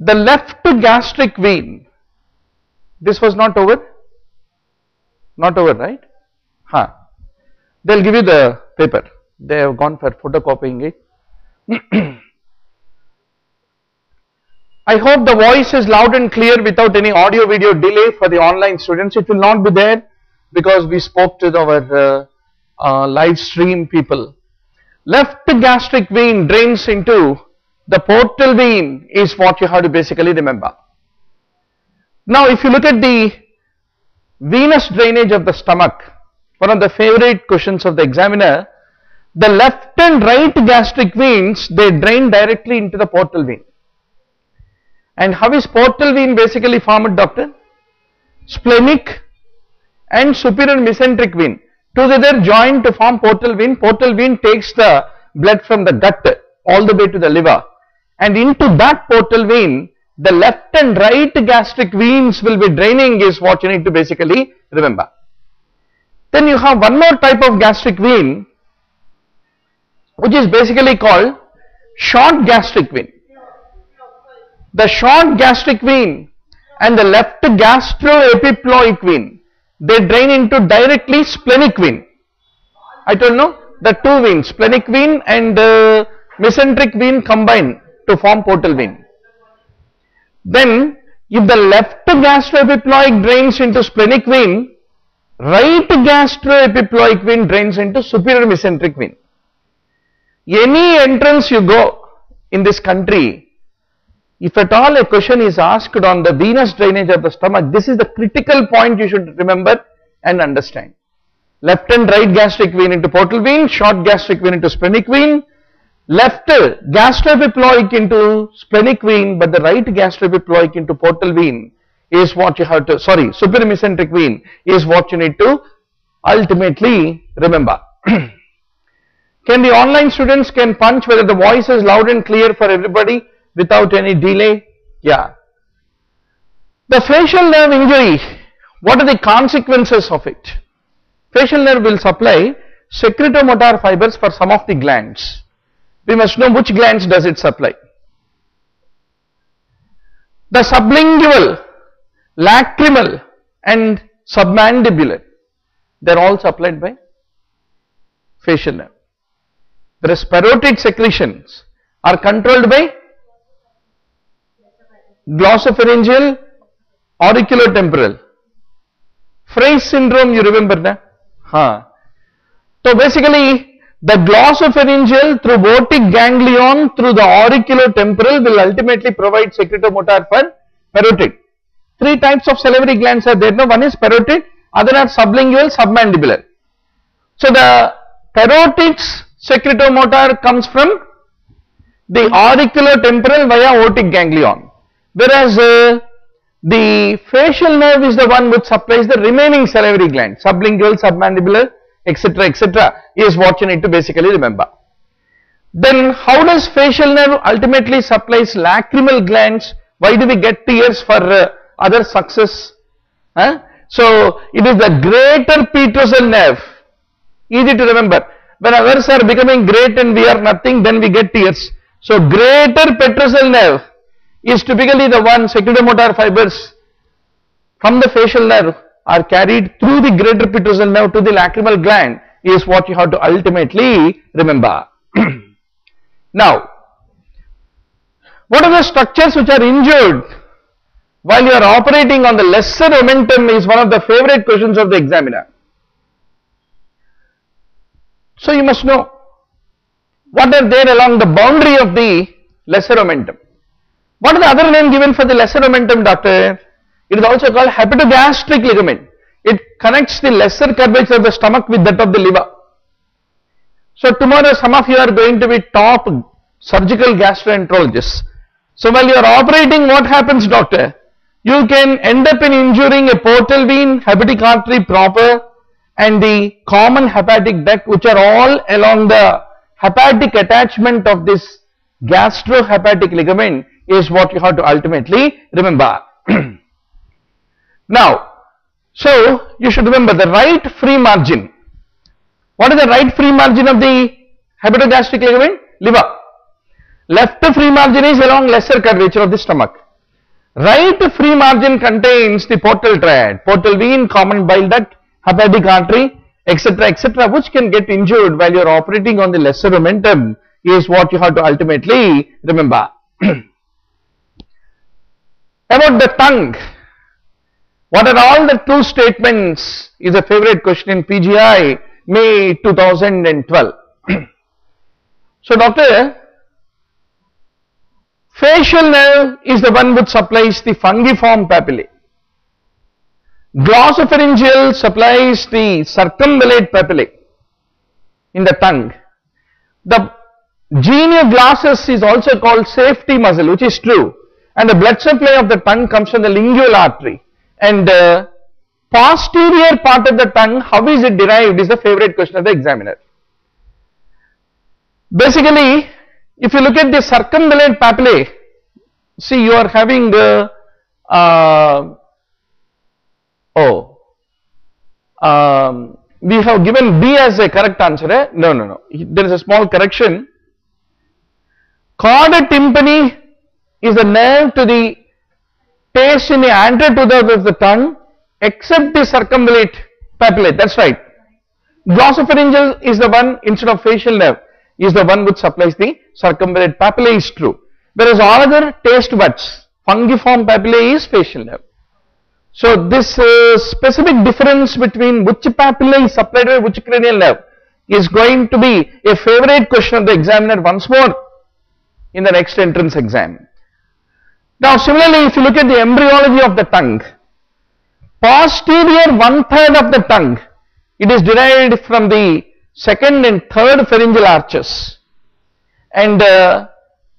the left gastric vein, this was not over? Not over, right? Huh. They will give you the paper, they have gone for photocopying it. I hope the voice is loud and clear without any audio video delay for the online students. It will not be there because we spoke to our live stream people. Left gastric vein drains into the portal vein is what you have to basically remember. Now if you look at the venous drainage of the stomach, one of the favorite questions of the examiner, the left and right gastric veins, they drain directly into the portal vein. And how is portal vein basically formed, doctor? Splenic and superior mesenteric vein together join to form portal vein. Portal vein takes the blood from the gut all the way to the liver, and into that portal vein the left and right gastric veins will be draining is what you need to basically remember. Then you have one more type of gastric vein which is basically called short gastric vein. The short gastric vein and the left gastroepiploic vein, they drain into directly splenic vein. I don't know, the two veins, splenic vein and mesenteric vein combine to form portal vein. Then if the left gastroepiploic drains into splenic vein, right gastroepiploic vein drains into superior mesenteric vein. Any entrance you go in this country, if at all a question is asked on the venous drainage of the stomach, this is the critical point you should remember and understand. Left and right gastric vein into portal vein, short gastric vein into splenic vein, left gastroepiploic into splenic vein, but the right gastroepiploic into portal vein is what you have to, sorry, superior mesenteric vein is what you need to ultimately remember. Can the online students can punch whether the voice is loud and clear for everybody? Without any delay, yeah. The facial nerve injury, what are the consequences of it? Facial nerve will supply secretomotor fibers for some of the glands. We must know which glands does it supply. The sublingual, lacrimal and submandibular, they are all supplied by facial nerve. The parotid secretions are controlled by glossopharyngeal, auriculotemporal. Frey's syndrome you remember na? Huh. So basically the glossopharyngeal thrombotic ganglion through the auriculotemporal will ultimately provide secretomotor for parotid. Three types of salivary glands are there, no? One is parotid, other are sublingual, submandibular. So the parotid's secretomotor comes from the auriculotemporal via otic ganglion. Whereas the facial nerve is the one which supplies the remaining salivary gland, sublingual, submandibular, etc., is what you need to basically remember. Then how does facial nerve ultimately supplies lacrimal glands? Why do we get tears for other success? Huh? So it is the greater petrosal nerve, easy to remember. When others are becoming great and we are nothing, then we get tears. So greater petrosal nerve is typically the one, secretomotor fibers from the facial nerve are carried through the greater petrosal nerve to the lacrimal gland is what you have to ultimately remember. Now, what are the structures which are injured while you are operating on the lesser omentum is one of the favorite questions of the examiner. So you must know what are there along the boundary of the lesser omentum. What is the other name given for the lesser omentum, doctor? It is also called hepatogastric ligament. It connects the lesser curvature of the stomach with that of the liver. So tomorrow some of you are going to be top surgical gastroenterologists. So while you are operating, what happens, doctor? You can end up in injuring a portal vein, hepatic artery proper and the common hepatic duct, which are all along the hepatic attachment of this gastrohepatic ligament is what you have to ultimately remember. Now, so you should remember the right free margin. What is the right free margin of the hepatogastric ligament? Liver. Left free margin is along lesser curvature of the stomach. Right free margin contains the portal tract, portal vein, common bile duct, hepatic artery, etc., which can get injured while you are operating on the lesser lumentum, is what you have to ultimately remember. About the tongue, what are all the true statements is a favorite question in PGI, May 2012. So, doctor, facial nerve is the one which supplies the fungiform papillae. Glossopharyngeal supplies the circumvallate papillae in the tongue. The genioglossus is also called safety muscle, which is true, and the blood supply of the tongue comes from the lingual artery. And the posterior part of the tongue, how is it derived, is the favorite question of the examiner. Basically, if you look at the circumvallate papillae, see you are having we have given B as a correct answer, eh? No, there is a small correction. Chorda tympani is the nerve to the taste in the antero of the tongue, except the circumvallate papillae, that's right. Glossopharyngeal is the one instead of facial nerve, is the one which supplies the circumvallate papillae is true. Whereas all other taste buds, fungiform papillae is facial nerve. So this specific difference between which papillae is supplied by which cranial nerve is going to be a favorite question of the examiner once more in the next entrance exam. Now similarly, if you look at the embryology of the tongue, posterior 1/3 of the tongue, it is derived from the second and third pharyngeal arches and a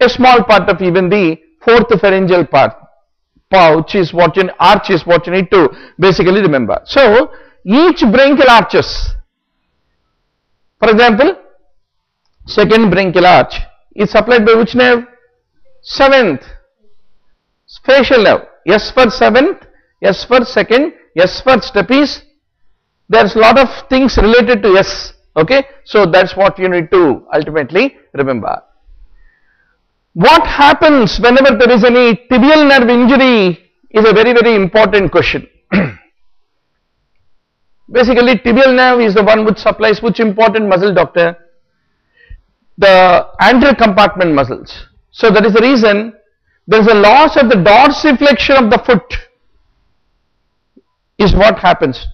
small part of even the fourth pharyngeal part. Arch is what you need to basically remember. So, each branchial arches, for example, second branchial arch is supplied by which nerve? Seventh, facial nerve. S for seventh, S for second, S for stapes. There is a lot of things related to S, okay. So, that is what you need to ultimately remember. What happens whenever there is any tibial nerve injury is a very, very important question. Basically, tibial nerve is the one which supplies which important muscle, doctor? The anterior compartment muscles. So, that is the reason there is a loss of the dorsiflexion of the foot is what happens.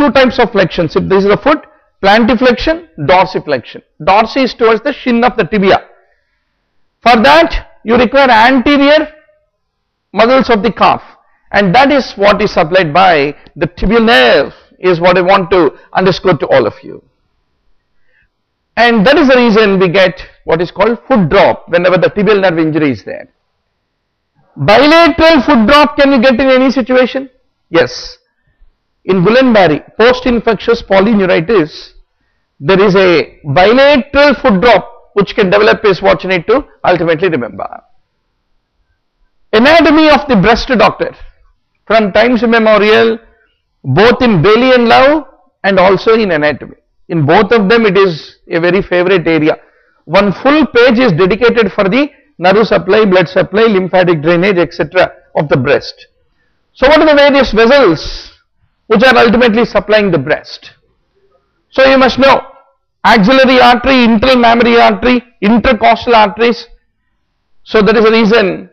Two types of flexions. If this is the foot, plantiflexion, dorsiflexion. Dorsi is towards the shin of the tibia. For that, you require anterior muscles of the calf, and that is what is supplied by the tibial nerve, is what I want to underscore to all of you. And that is the reason we get what is called foot drop whenever the tibial nerve injury is there. Bilateral foot drop can you get in any situation? Yes. In Guillain-Barré, post-infectious polyneuritis, there is a bilateral foot drop which can develop is what you need to ultimately remember. Anatomy of the breast, doctor, from times immemorial, both in belly and love and also in anatomy. In both of them, it is a very favorite area. One full page is dedicated for the nerve supply, blood supply, lymphatic drainage, etc. of the breast. So, what are the various vessels which are ultimately supplying the breast? So, you must know. Axillary artery, internal mammary artery, intercostal arteries. So that is the reason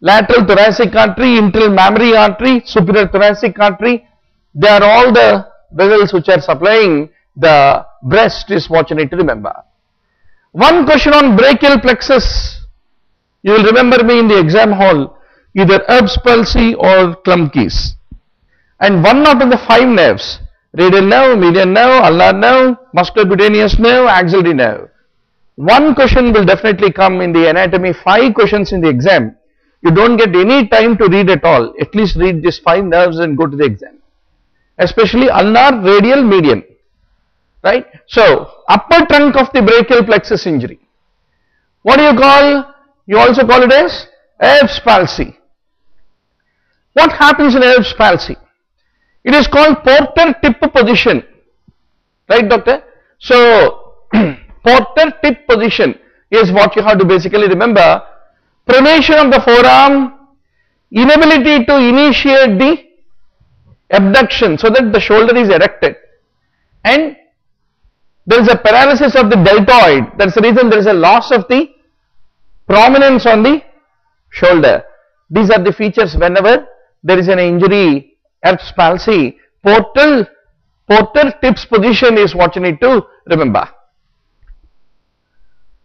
lateral thoracic artery, internal mammary artery, superior thoracic artery, they are all the vessels which are supplying the breast is what you need to remember. One question on brachial plexus, you will remember me in the exam hall, either Erb's palsy or Klumpke's. And one out of the 5 nerves, radial nerve, median nerve, ulnar nerve, musculocutaneous nerve, axillary nerve. One question will definitely come in the anatomy, 5 questions in the exam. You don't get any time to read at all. At least read these 5 nerves and go to the exam. Especially ulnar, radial, median. Right? So, upper trunk of the brachial plexus injury. What do you call? You also call it as Erb's palsy. What happens in Erb's palsy? It is called porter tip position, right, doctor? So, porter tip position is what you have to basically remember. Pronation of the forearm, inability to initiate the abduction so that the shoulder is erected, and there is a paralysis of the deltoid. That's the reason there is a loss of the prominence on the shoulder. These are the features whenever there is an injury, Erb's palsy. Portal tips position is what you need to remember.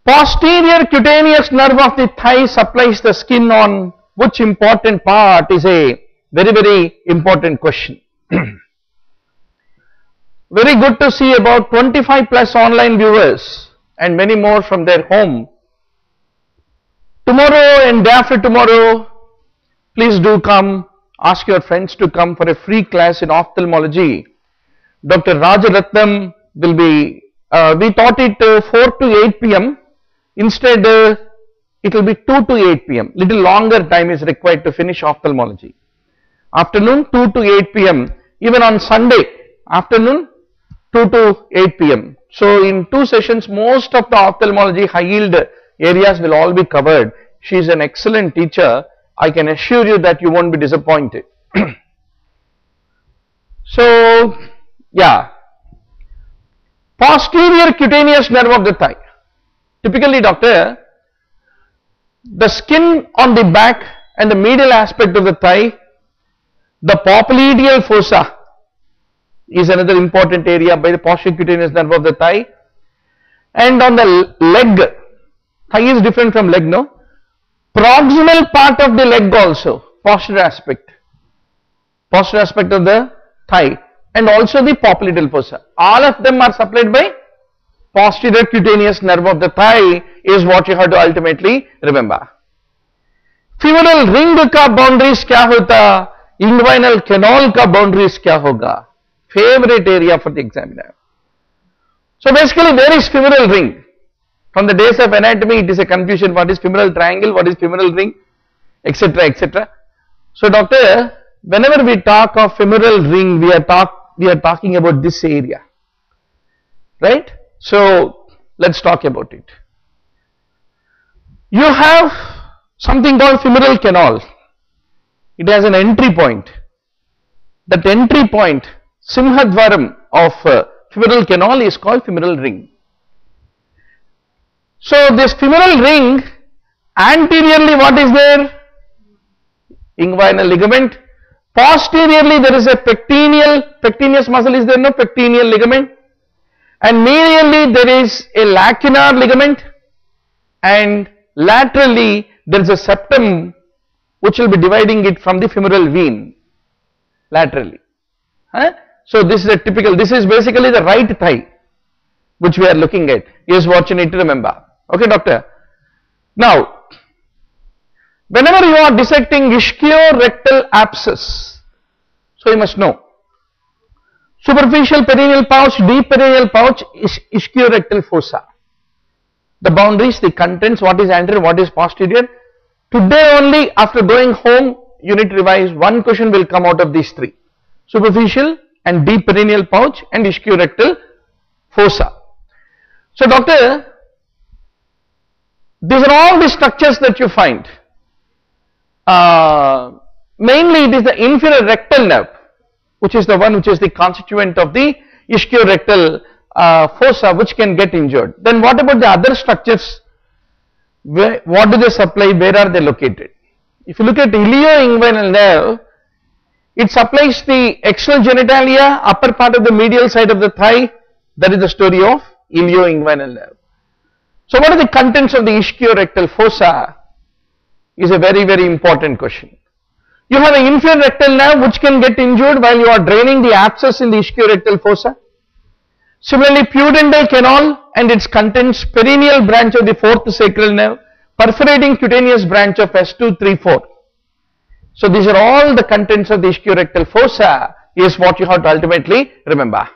Posterior cutaneous nerve of the thigh supplies the skin on which important part is a very, very important question. Very good to see about 25+ online viewers and many more from their home. Tomorrow and day after tomorrow, please do come, ask your friends to come for a free class in ophthalmology. Dr. Rajaratnam will be, we taught it 4 to 8 p.m. Instead, it will be 2 to 8 p.m. Little longer time is required to finish ophthalmology. Afternoon 2 to 8 p.m. Even on Sunday afternoon 2 to 8 p.m. So in 2 sessions, most of the ophthalmology high yield areas will all be covered. She is an excellent teacher. I can assure you that you won't be disappointed. So, yeah. Posterior cutaneous nerve of the thigh. Typically, doctor, the skin on the back and the medial aspect of the thigh, the popliteal fossa is another important area by the posterior cutaneous nerve of the thigh. And on the leg, thigh is different from leg, no? Proximal part of the leg also, posterior aspect of the thigh, and also the popliteal fossa. All of them are supplied by posterior cutaneous nerve of the thigh is what you have to ultimately remember. Femoral ring ka boundaries kya hota, inguinal canal ka boundaries kya hoga? Favorite area for the examiner. So basically there is femoral ring. From the days of anatomy, it is a confusion, what is femoral triangle, what is femoral ring, etc, etc. So doctor, whenever we talk of femoral ring, we are talking about this area, right? So let's talk about it. You have something called femoral canal. It has an entry point. That entry point, Simhadwaram of femoral canal, is called femoral ring. So this femoral ring, anteriorly what is there? Inguinal ligament. Posteriorly there is a pectineus muscle is there, no? Pectineal ligament. And medially there is a lacunar ligament. And laterally there is a septum which will be dividing it from the femoral vein, laterally. Huh? So this is a typical, this is basically the right thigh which we are looking at, is what you need to remember. Okay, doctor. Now, whenever you are dissecting ischiorectal abscess, so you must know superficial perineal pouch, deep perineal pouch, ischiorectal fossa. The boundaries, the contents, what is anterior, what is posterior. Today only, after going home, you need to revise. One question will come out of these three: superficial and deep perineal pouch and ischiorectal fossa. So doctor, these are all the structures that you find. Mainly it is the inferior rectal nerve, which is the one which is the constituent of the ischiorectal fossa, which can get injured. Then what about the other structures? Where, what do they supply? Where are they located? If you look at ilioinguinal nerve, it supplies the external genitalia, upper part of the medial side of the thigh. That is the story of ilioinguinal nerve. So what are the contents of the ischiorectal fossa is a very, very important question. You have an inferior rectal nerve which can get injured while you are draining the abscess in the ischiorectal fossa. Similarly, pudendal canal and its contents, perineal branch of the 4th sacral nerve, perforating cutaneous branch of S2, 3, 4. So these are all the contents of the ischiorectal fossa is what you have to ultimately remember.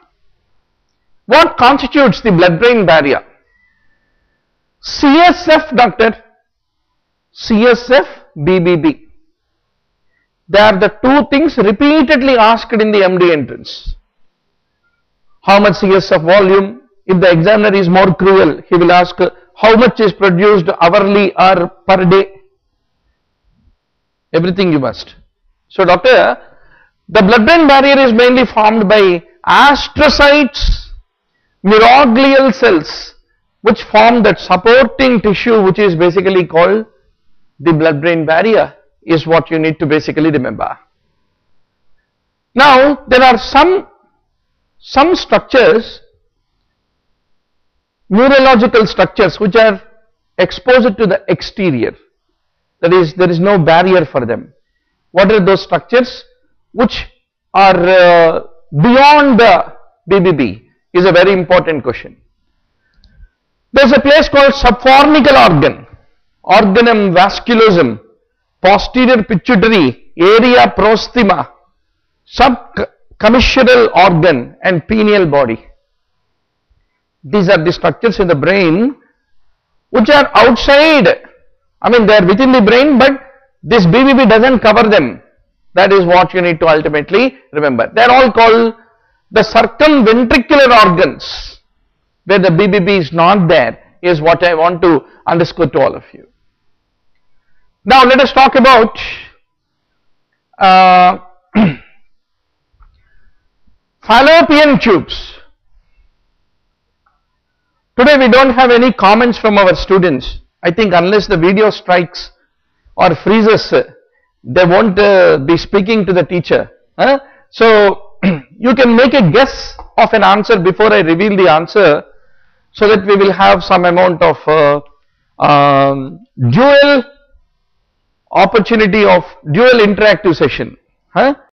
What constitutes the blood-brain barrier? CSF, doctor, CSF, BBB. They are the two things repeatedly asked in the MD entrance. How much CSF volume? If the examiner is more cruel, he will ask how much is produced hourly or per day. everything you must. So doctor, the blood-brain barrier is mainly formed by astrocytes, microglial cells, which form that supporting tissue which is basically called the blood-brain barrier, is what you need to basically remember. Now there are some structures, neurological structures, which are exposed to the exterior, that is, there is no barrier for them. What are those structures? Which are beyond the BBB is a very important question. There is a place called subfornical organ, organum vasculosum, posterior pituitary, area prosthema, subcommissural organ and pineal body. These are the structures in the brain which are outside, I mean they are within the brain, but this BBB doesn't cover them. That is what you need to ultimately remember. They are all called the circumventricular organs, where the BBB is not there, is what I want to underscore to all of you. Now let us talk about fallopian tubes. Today we don't have any comments from our students. I think unless the video strikes or freezes, they won't be speaking to the teacher. So you can make a guess of an answer before I reveal the answer, so that we will have some amount of dual interactive session.